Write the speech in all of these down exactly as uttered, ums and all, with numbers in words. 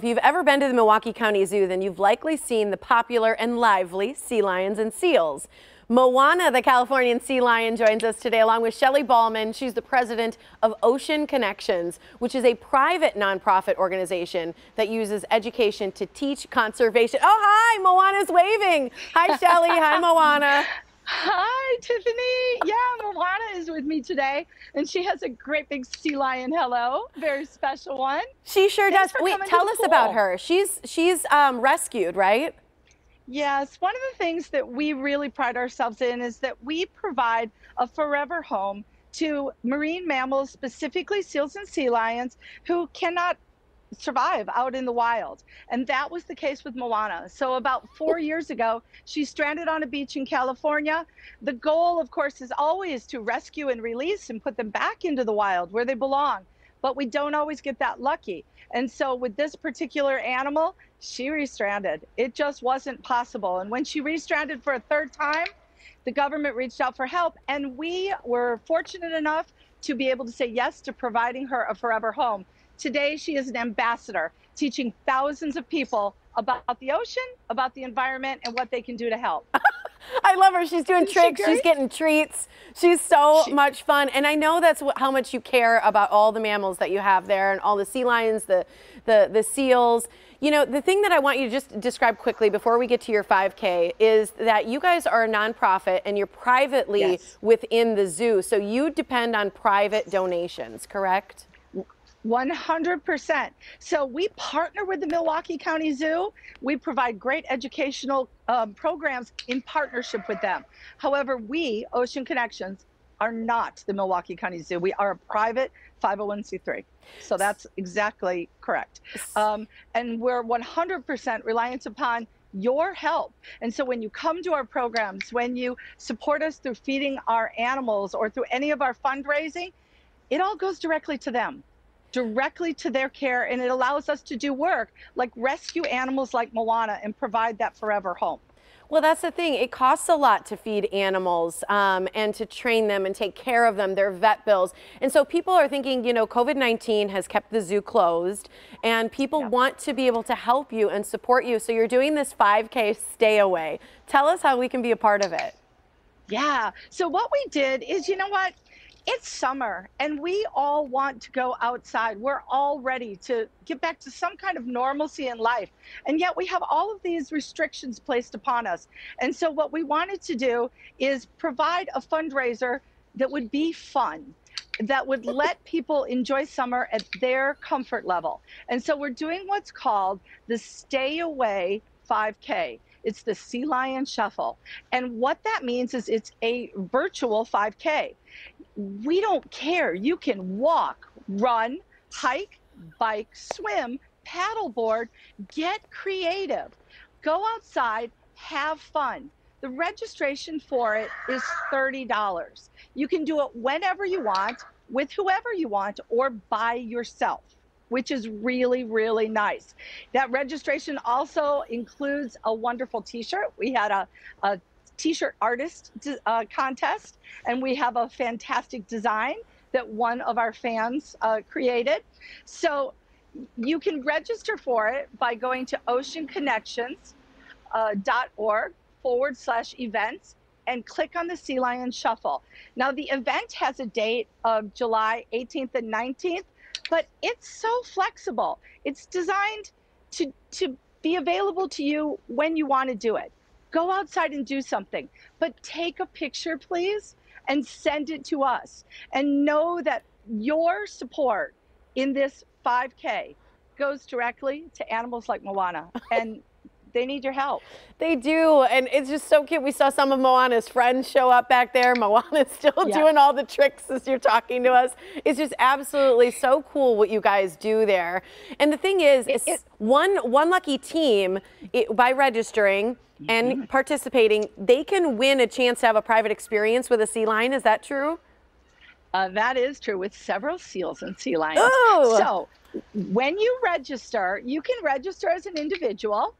If you've ever been to the Milwaukee County Zoo, then you've likely seen the popular and lively sea lions and seals. Moana, the Californian sea lion, joins us today along with Shelley Ballman. She's the president of Ocean Connections, which is a private nonprofit organization that uses education to teach conservation. Oh, hi, Moana's waving. Hi, Shelley. Hi, Moana. Hi, Tiffany. Yeah, Moana is with me today, and she has a great big sea lion hello. Very special one. She sure does. Wait, tell us about her. She's she's um, rescued, right? Yes, one of the things that we really pride ourselves in is that we provide a forever home to marine mammals, specifically seals and sea lions, who cannot survive out in the wild. And that was the case with Moana. So about four years ago, she stranded on a beach in California. The goal, of course, is always to rescue and release and put them back into the wild where they belong. But we don't always get that lucky. And so with this particular animal, she restranded. It just wasn't possible. And when she restranded for a third time, the government reached out for help, and we were fortunate enough to be able to say yes to providing her a forever home. Today, she is an ambassador, teaching thousands of people about the ocean, about the environment, and what they can do to help. I love her. She's doing Isn't tricks. She She's getting treats. She's so she, much fun. And I know that's wh how much you care about all the mammals that you have there, and all the sea lions, the, the, the seals. You know, the thing that I want you to just describe quickly before we get to your five K is that you guys are a nonprofit and you're privately yes. within the zoo. So you depend on private donations, correct? one hundred percent. So we partner with the Milwaukee County Zoo. We provide great educational um, programs in partnership with them. However, we, Ocean Connections, are not the Milwaukee County Zoo. We are a private five oh one c three. So that's exactly correct. Um, and we're one hundred percent reliant upon your help. And so when you come to our programs, when you support us through feeding our animals or through any of our fundraising, it all goes directly to them. Directly to their care, and it allows us to do work like rescue animals like Moana and provide that forever home. Well, that's the thing. It costs a lot to feed animals um, and to train them and take care of them, their vet bills. And so people are thinking, you know, COVID nineteen has kept the zoo closed, and people yeah. want to be able to help you and support you. So you're doing this five K stay away. Tell us how we can be a part of it. Yeah. So what we did is, you know what? It's summer, and we all want to go outside. We're all ready to get back to some kind of normalcy in life. And yet we have all of these restrictions placed upon us. And so what we wanted to do is provide a fundraiser that would be fun, that would let people enjoy summer at their comfort level. And so we're doing what's called the Stay Away five K. It's the Sea Lion Shuffle. And what that means is it's a virtual five K. We don't care. You can walk, run, hike, bike, swim, paddleboard, get creative. Go outside, have fun. The registration for it is thirty dollars. You can do it whenever you want, with whoever you want, or by yourself, which is really, really nice. That registration also includes a wonderful t-shirt. We had a, a t-shirt artist uh, contest, and we have a fantastic design that one of our fans uh, created. So you can register for it by going to ocean connections dot org forward slash events and click on the Sea Lion Shuffle. Now the event has a date of July eighteenth and nineteenth, but it's so flexible. It's designed to, to be available to you when you want to do it. Go outside and do something, but take a picture, please, and send it to us. And know that your support in this five K goes directly to animals like Moana, and they need your help. They do, and it's just so cute. We saw some of Moana's friends show up back there. Moana's still yeah. doing all the tricks as you're talking to us. It's just absolutely so cool what you guys do there. And the thing is, it, it, one one lucky team, it, by registering and mm-hmm. participating, they can win a chance to have a private experience with a sea lion. Is that true? Uh, that is true, with several seals and sea lions. Ooh. So when you register, you can register as an individual,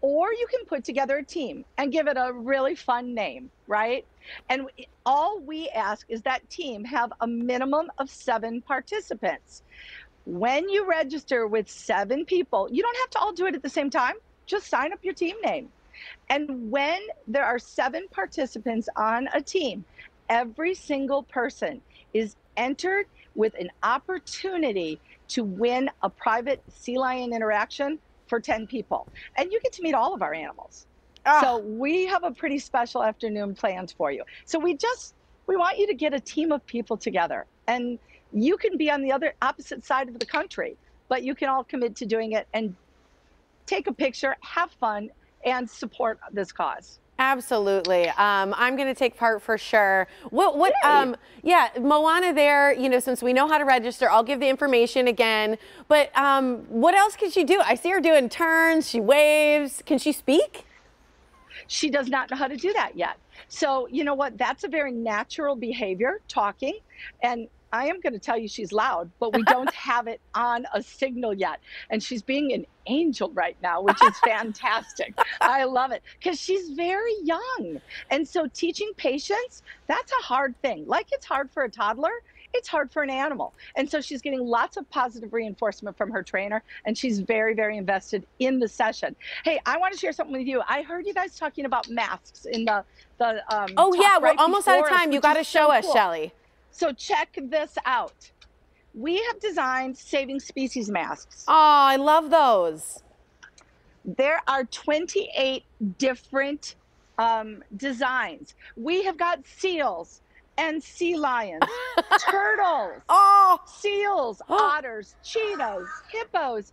or you can put together a team and give it a really fun name, right? And all we ask is that team have a minimum of seven participants. when you register with seven people, you don't have to all do it at the same time. Just sign up your team name. And when there are seven participants on a team, every single person is entered with an opportunity to win a private sea lion interaction for ten people. And you get to meet all of our animals. Ah. So we have a pretty special afternoon planned for you. So we just, we want you to get a team of people together. And you can be on the other opposite side of the country, but you can all commit to doing it and take a picture, have fun, and support this cause. Absolutely. Um, I'm going to take part for sure. What, what, um, yeah, Moana there, you know, since we know how to register, I'll give the information again. But um, what else can she do? I see her doing turns. She waves. Can she speak? She does not know how to do that yet. So, you know what? That's a very natural behavior, talking. And I am going to tell you she's loud, but we don't have it on a signal yet. And she's being an angel right now, which is fantastic. I love it because she's very young. And so teaching patience, that's a hard thing. Like it's hard for a toddler, it's hard for an animal. And so she's getting lots of positive reinforcement from her trainer, and she's very, very invested in the session. Hey, I want to share something with you. I heard you guys talking about masks in the, the um, oh, yeah, we're right almost out of time. Us, you got to show so us, cool. Shelley. So check this out. We have designed saving species masks. Oh, I love those. There are twenty-eight different um, designs. We have got seals and sea lions, turtles, oh, seals, otters, cheetahs, hippos.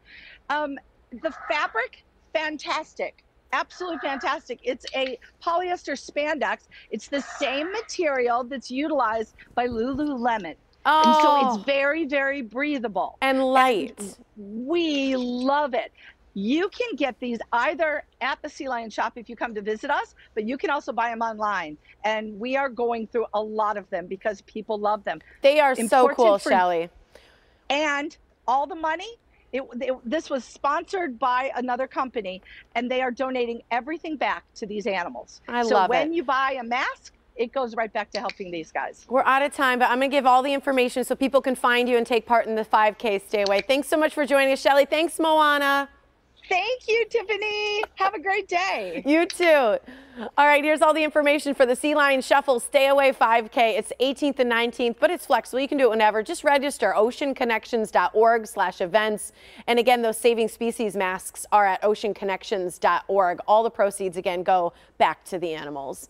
Um, the fabric, fantastic. Absolutely fantastic. It's a polyester spandex. It's the same material that's utilized by Lululemon. Oh. And so it's very, very breathable. And light. And we love it. You can get these either at the Sea Lion shop if you come to visit us, but you can also buy them online. And we are going through a lot of them because people love them. They are so cool, Shelley. And all the money. It, it, this was sponsored by another company, and they are donating everything back to these animals. I love it. So when you buy a mask, it goes right back to helping these guys. We're out of time, but I'm going to give all the information so people can find you and take part in the five K Stay Away. Thanks so much for joining us, Shelley. Thanks, Moana. Thank you, Tiffany. Have a great day. You too. All right, here's all the information for the Sea Lion Shuffle Stay Away five K. It's eighteenth and nineteenth, but it's flexible. You can do it whenever. Just register ocean connections dot org slash events. And again, those saving species masks are at ocean connections dot org. All the proceeds, again, go back to the animals.